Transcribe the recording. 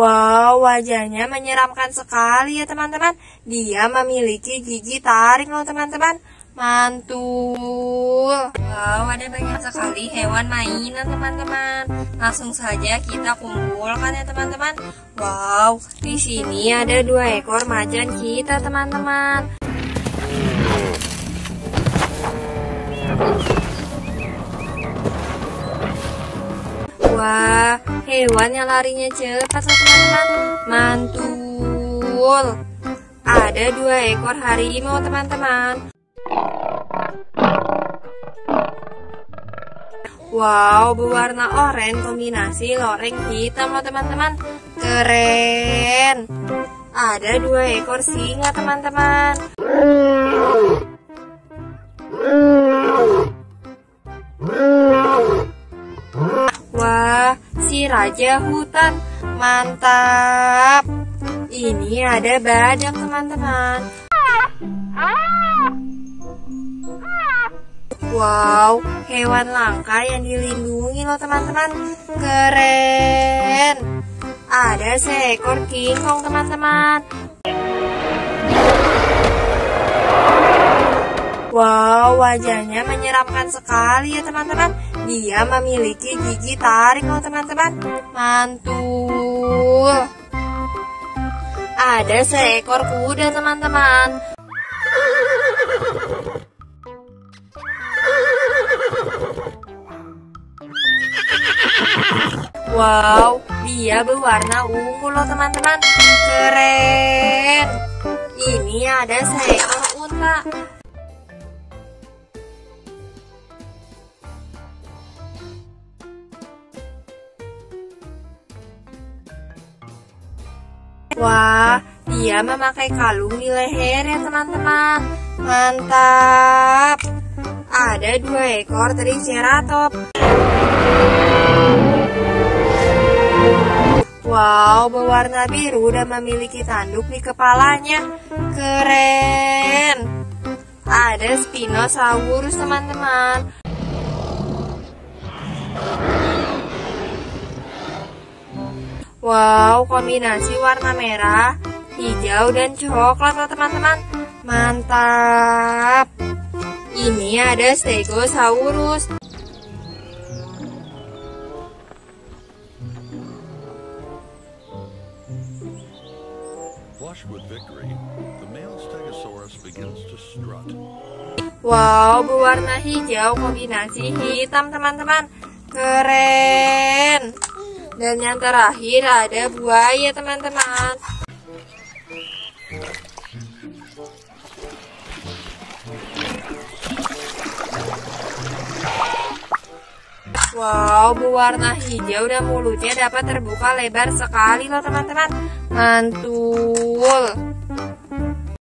Wow, wajahnya menyeramkan sekali ya teman-teman. Dia memiliki gigi taring loh teman-teman. Mantul. Wow, ada banyak sekali hewan mainan teman-teman. Langsung saja kita kumpulkan ya teman-teman. Wow, di sini ada 2 ekor macan kita teman-teman. Wah, hewan yang larinya cepat teman-teman. Mantul. Ada 2 ekor harimau teman-teman. Wow, berwarna oranye kombinasi loreng hitam loh teman-teman. Keren. Ada 2 ekor singa teman-teman. Wah, si raja hutan, mantap. Ini ada badak teman-teman. Wow, hewan langka yang dilindungi loh teman-teman. Keren. Ada seekor kingkong teman-teman. Wow, wajahnya menyeramkan sekali ya teman-teman. Dia memiliki gigi taring loh teman-teman. Mantul. Ada seekor kuda teman-teman. Wow, dia berwarna ungu loh teman-teman. Keren. Ini ada seekor unta. Wah, dia memakai kalung di leher ya teman-teman. Mantap. Ada 2 ekor Triceratops. Wow, berwarna biru dan memiliki tanduk di kepalanya. Keren. Ada Spinosaurus teman-teman. Wow, kombinasi warna merah, hijau, dan coklat loh teman-teman. Mantap. Ini ada Stegosaurus. Wow, berwarna hijau kombinasi hitam teman-teman. Keren. Dan yang terakhir ada buaya teman-teman. Wow, berwarna hijau dan mulutnya dapat terbuka lebar sekali loh teman-teman. Mantul.